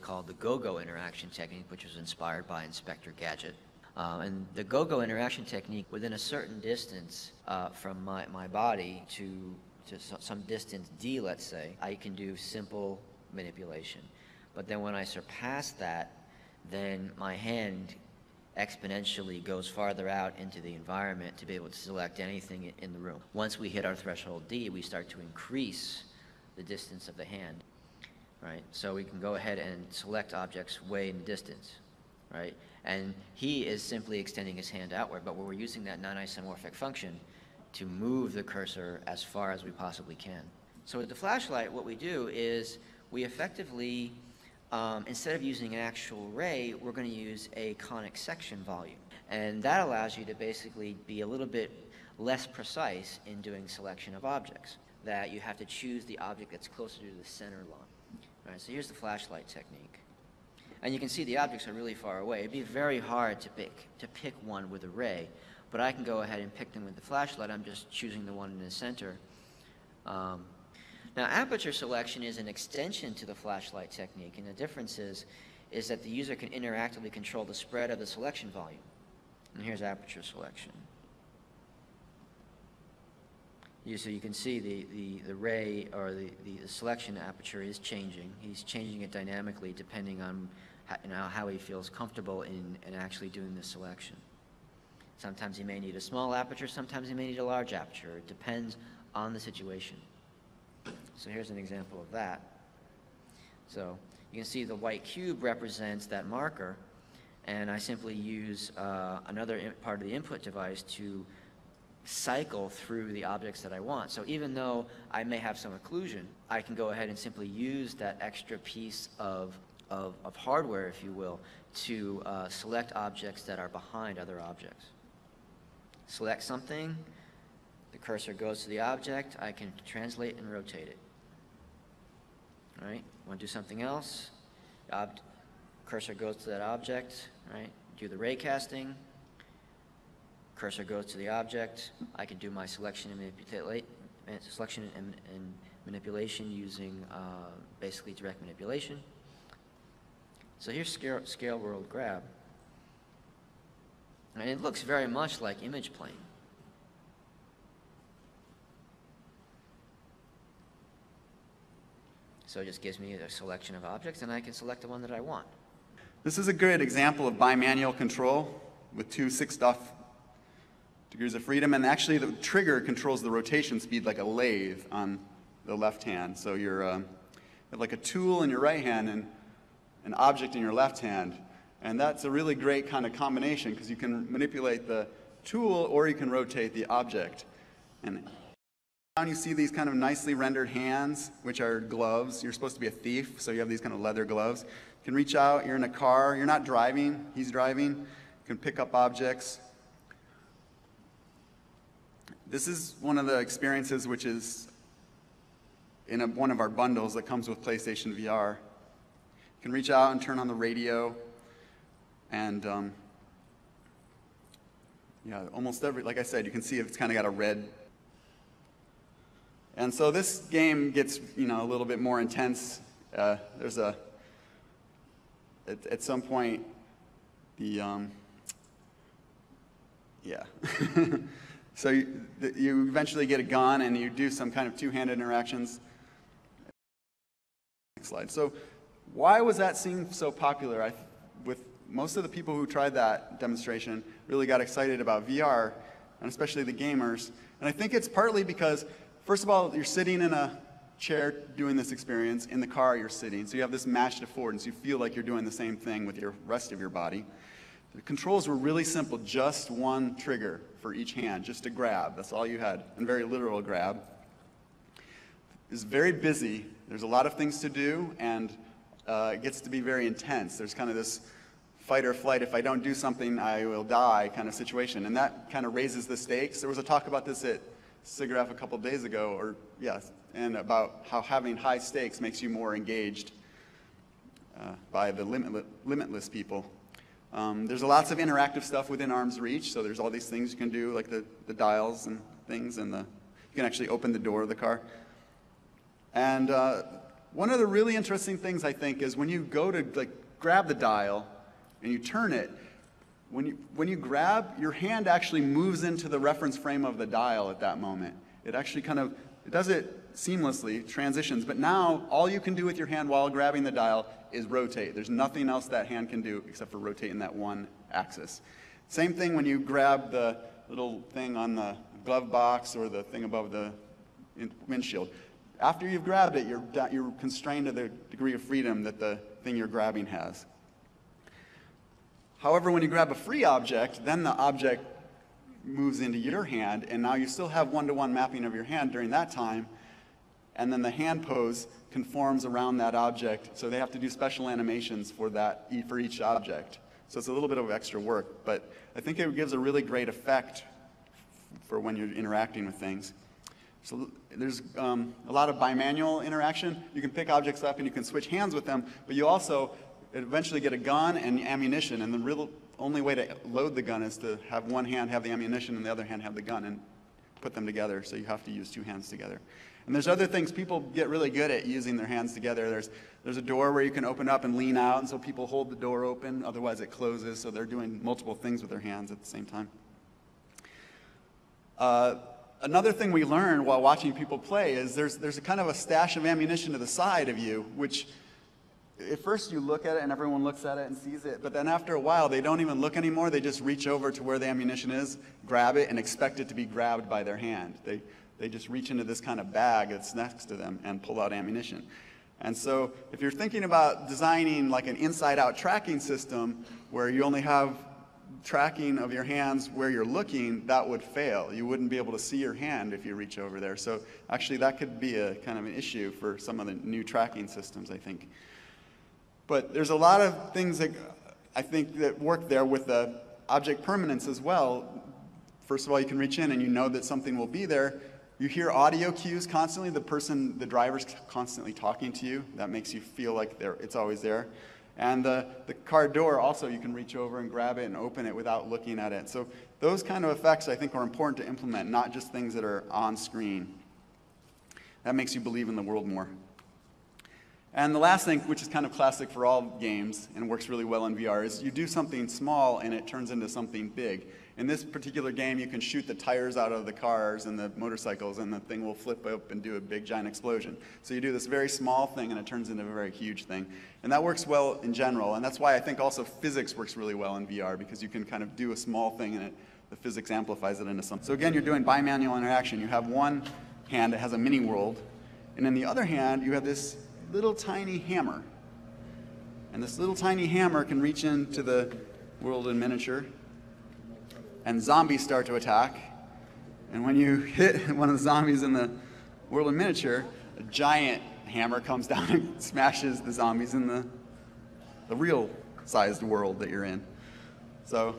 called the Go-go interaction technique, which was inspired by Inspector Gadget. And the Go-go interaction technique, within a certain distance from my body to some distance D, let's say, I can do simple manipulation. But then when I surpass that, then my hand exponentially goes farther out into the environment to be able to select anything in the room. Once we hit our threshold D, we start to increase the distance of the hand, right? So we can go ahead and select objects way in the distance, right? And he is simply extending his hand outward, but we're using that non-isomorphic function to move the cursor as far as we possibly can. So with the flashlight, what we do is we effectively, instead of using an actual ray, we're going to use a conic section volume. And that allows you to basically be a little bit less precise in doing selection of objects, that you have to choose the object that's closer to the center line. All right, so here's the flashlight technique. And you can see the objects are really far away. It'd be very hard to pick one with a ray, but I can go ahead and pick them with the flashlight. I'm just choosing the one in the center. Now, aperture selection is an extension to the flashlight technique, and the difference is that the user can interactively control the spread of the selection volume. And here's aperture selection. So you can see the ray or the selection aperture is changing. He's changing it dynamically depending on how he feels comfortable in actually doing the selection. Sometimes he may need a small aperture, sometimes he may need a large aperture. It depends on the situation. So here's an example of that. So you can see the white cube represents that marker, and I simply use another part of the input device to cycle through the objects that I want. So even though I may have some occlusion, I can go ahead and simply use that extra piece of hardware, if you will, to select objects that are behind other objects. Select something, the cursor goes to the object, I can translate and rotate it. All right, want to do something else, cursor goes to that object, right? Do the ray casting. Cursor goes to the object. I can do my selection and manipulation using basically direct manipulation. So here's Scale World Grab. And it looks very much like image plane. So it just gives me a selection of objects, and I can select the one that I want. This is a good example of bimanual control with two 6 degrees of freedom, and actually the trigger controls the rotation speed like a lathe on the left hand. So you're like a tool in your right hand and an object in your left hand, and that's a really great kind of combination because you can manipulate the tool or you can rotate the object. And down you see these kind of nicely rendered hands, which are gloves. You're supposed to be a thief, so you have these kind of leather gloves. You can reach out, you're in a car, you're not driving, he's driving, you can pick up objects. This is one of the experiences which is in one of our bundles that comes with PlayStation VR. You can reach out and turn on the radio, and yeah, almost every, like I said, you can see it's kind of got a red. And so this game gets, you know, a little bit more intense. There's a, at some point, the, yeah. So you eventually get a gun and you do some kind of two-handed interactions. Next slide. So why was that scene so popular? With most of the people who tried that demonstration really got excited about VR, and especially the gamers. And I think it's partly because, first of all, you're sitting in a chair doing this experience. In the car you're sitting. So you have this matched affordance. You feel like you're doing the same thing with your rest of your body. The controls were really simple, just one trigger for each hand, just a grab. That's all you had, and very literal grab. It's very busy. There's a lot of things to do, and it gets to be very intense. There's kind of this fight or flight, if I don't do something, I will die kind of situation, and that kind of raises the stakes. There was a talk about this at SIGGRAPH a couple days ago, or yes, and about how having high stakes makes you more engaged by the limitless people. There's lots of interactive stuff within arm's reach, so there's all these things you can do, like the dials and things, and you can actually open the door of the car. And One of the really interesting things, I think, is when you go to like grab the dial and you turn it, when you grab, your hand actually moves into the reference frame of the dial at that moment. It actually kind of, it does it seamlessly, transitions, but now all you can do with your hand while grabbing the dial is rotate. There's nothing else that hand can do except for rotate in that one axis. Same thing when you grab the little thing on the glove box or the thing above the windshield. After you've grabbed it, you're constrained to the degree of freedom that the thing you're grabbing has. However, when you grab a free object, then the object moves into your hand, and now you still have one-to-one mapping of your hand during that time, and then the hand pose conforms around that object, so they have to do special animations for each object. So it's a little bit of extra work, but I think it gives a really great effect for when you're interacting with things. So there's a lot of bimanual interaction. You can pick objects up and you can switch hands with them, but you also eventually get a gun and ammunition, and the real only way to load the gun is to have one hand have the ammunition and the other hand have the gun and put them together, so you have to use two hands together. And there's other things people get really good at using their hands together. There's a door where you can open up and lean out, and so people hold the door open, otherwise it closes, so they're doing multiple things with their hands at the same time. Another thing we learned while watching people play is there's a kind of a stash of ammunition to the side of you, which at first you look at it and everyone looks at it and sees it, but then after a while they don't even look anymore. They just reach over to where the ammunition is, grab it, and expect it to be grabbed by their hand. They just reach into this kind of bag that's next to them and pull out ammunition. And so if you're thinking about designing like an inside-out tracking system where you only have tracking of your hands where you're looking, that would fail. You wouldn't be able to see your hand if you reach over there. So actually that could be a kind of an issue for some of the new tracking systems, I think. But there's a lot of things that I think that work there with the object permanence as well. First of all, you can reach in and you know that something will be there. You hear audio cues constantly. The driver's constantly talking to you. That makes you feel like it's always there. And the car door also, you can reach over and grab it and open it without looking at it. So those kind of effects I think are important to implement, not just things that are on screen. That makes you believe in the world more. And the last thing, which is kind of classic for all games and works really well in VR, is you do something small and it turns into something big. In this particular game, you can shoot the tires out of the cars and the motorcycles and the thing will flip up and do a big giant explosion. So you do this very small thing and it turns into a very huge thing. And that works well in general, and that's why I think also physics works really well in VR, because you can kind of do a small thing and the physics amplifies it into something. So again, you're doing bimanual interaction. You have one hand that has a mini world, and in the other hand, you have this little tiny hammer. And this little tiny hammer can reach into the world in miniature, and zombies start to attack. And when you hit one of the zombies in the world in miniature, a giant hammer comes down and smashes the zombies in the real sized world that you're in. So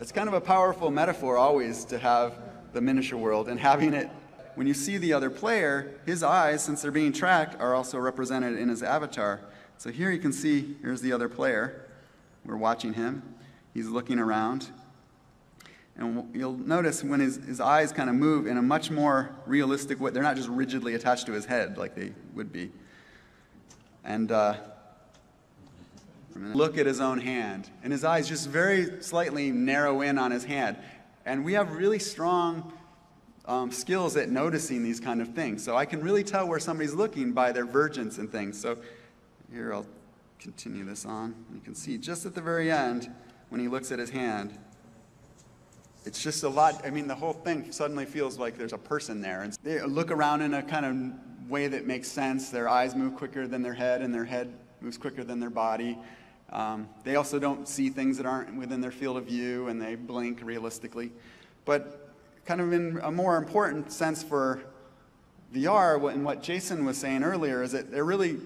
it's kind of a powerful metaphor always to have the miniature world, and having it when you see the other player, his eyes, since they're being tracked, are also represented in his avatar. So here you can see, here's the other player. We're watching him. He's looking around. And you'll notice when his eyes kind of move in a much more realistic way. They're not just rigidly attached to his head like they would be. And look at his own hand. And his eyes just very slightly narrow in on his hand. And we have really strong skills at noticing these kind of things. So I can really tell where somebody's looking by their vergence and things. So here, I'll continue this on. You can see just at the very end, when he looks at his hand, it's just a lot. I mean, the whole thing suddenly feels like there's a person there. And they look around in a kind of way that makes sense. Their eyes move quicker than their head, and their head moves quicker than their body. They also don't see things that aren't within their field of view, and they blink realistically. But kind of in a more important sense for VR, and what Jason was saying earlier, is that they really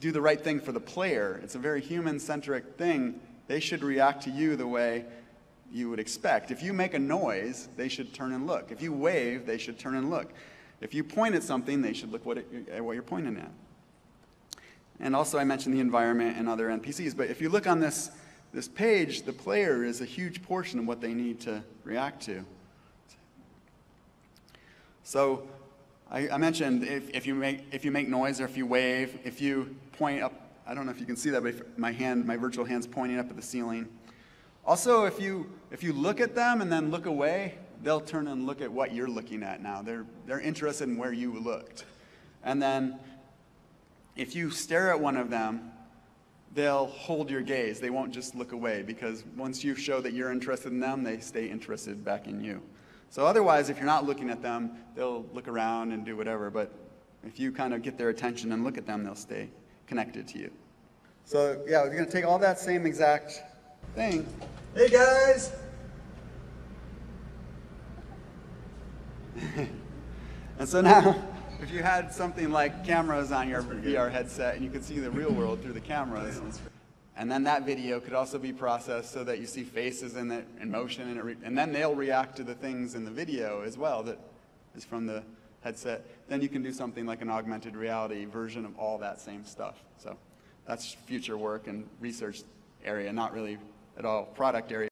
do the right thing for the player. It's a very human-centric thing. They should react to you the way you would expect. If you make a noise, they should turn and look. If you wave, they should turn and look. If you point at something, they should look at what you're pointing at. And also I mentioned the environment and other NPCs, but if you look on this page, the player is a huge portion of what they need to react to. So I mentioned if you make noise or if you wave, if you point up, I don't know if you can see that, but if my hand, my virtual hand's pointing up at the ceiling. Also, if you look at them and then look away, they'll turn and look at what you're looking at now. They're interested in where you looked. And then if you stare at one of them, they'll hold your gaze. They won't just look away, because once you show that you're interested in them, they stay interested back in you. So otherwise, if you're not looking at them, they'll look around and do whatever. But if you kind of get their attention and look at them, they'll stay connected to you. So yeah, we're going to take all that same exact thing. Hey, guys! And so now, if you had something like cameras on your VR headset and you could see the real world through the cameras, and then that video could also be processed so that you see faces in it, in motion, and, and then they'll react to the things in the video as well that is from the headset. Then you can do something like an augmented reality version of all that same stuff. So that's future work and research area, not really at all product area.